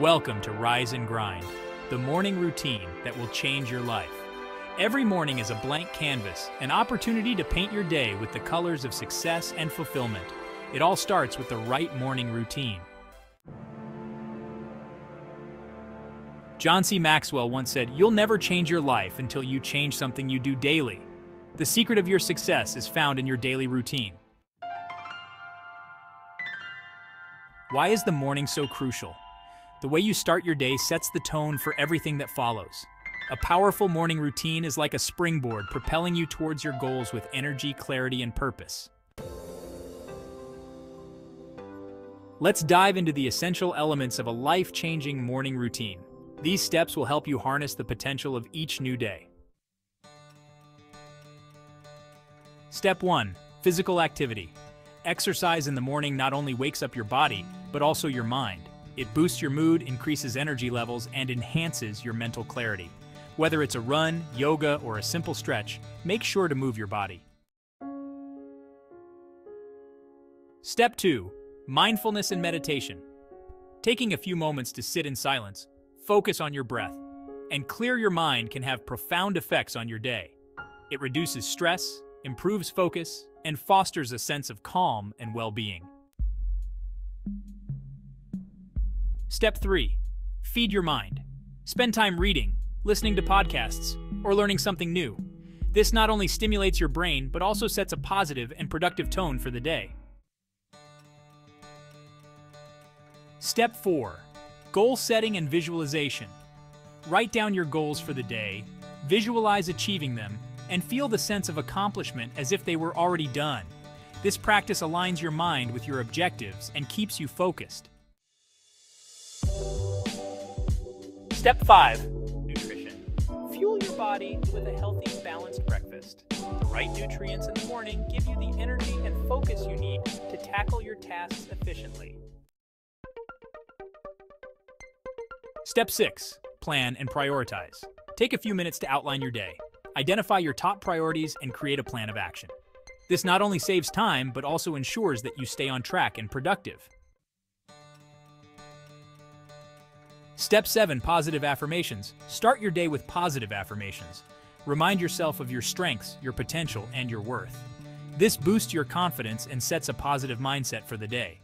Welcome to Rise and Grind, the morning routine that will change your life. Every morning is a blank canvas, an opportunity to paint your day with the colors of success and fulfillment. It all starts with the right morning routine. John C. Maxwell once said, "You'll never change your life until you change something you do daily." The secret of your success is found in your daily routine. Why is the morning so crucial? The way you start your day sets the tone for everything that follows. A powerful morning routine is like a springboard propelling you towards your goals with energy, clarity, and purpose. Let's dive into the essential elements of a life-changing morning routine. These steps will help you harness the potential of each new day. Step 1. Physical activity. Exercise in the morning not only wakes up your body, but also your mind. It boosts your mood, increases energy levels, and enhances your mental clarity. Whether it's a run, yoga, or a simple stretch, make sure to move your body. Step 2. Mindfulness and meditation. Taking a few moments to sit in silence, focus on your breath, and clear your mind can have profound effects on your day. It reduces stress, improves focus, and fosters a sense of calm and well-being. Step 3. Feed your mind. Spend time reading, listening to podcasts, or learning something new. This not only stimulates your brain, but also sets a positive and productive tone for the day. Step 4. Goal setting and visualization. Write down your goals for the day, visualize achieving them, and feel the sense of accomplishment as if they were already done. This practice aligns your mind with your objectives and keeps you focused. Step 5. Nutrition. Fuel your body with a healthy, balanced breakfast. The right nutrients in the morning give you the energy and focus you need to tackle your tasks efficiently. Step 6. Plan and prioritize. Take a few minutes to outline your day. Identify your top priorities and create a plan of action. This not only saves time, but also ensures that you stay on track and productive. Step 7. Positive affirmations. Start your day with positive affirmations. Remind yourself of your strengths, your potential, and your worth. This boosts your confidence and sets a positive mindset for the day.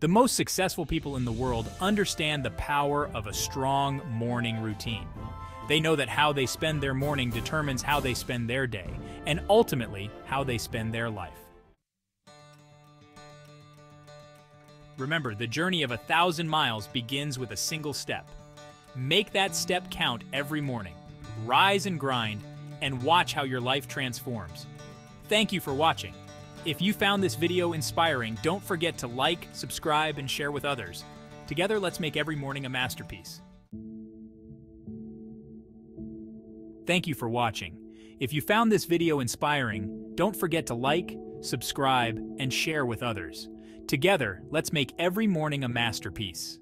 The most successful people in the world understand the power of a strong morning routine. They know that how they spend their morning determines how they spend their day, and ultimately, how they spend their life. Remember, the journey of 1,000 miles begins with a single step. Make that step count every morning. Rise and grind, and watch how your life transforms. Thank you for watching. If you found this video inspiring, don't forget to like, subscribe, and share with others. Together, let's make every morning a masterpiece. Thank you for watching. If you found this video inspiring, don't forget to like, subscribe, and share with others. Together, let's make every morning a masterpiece.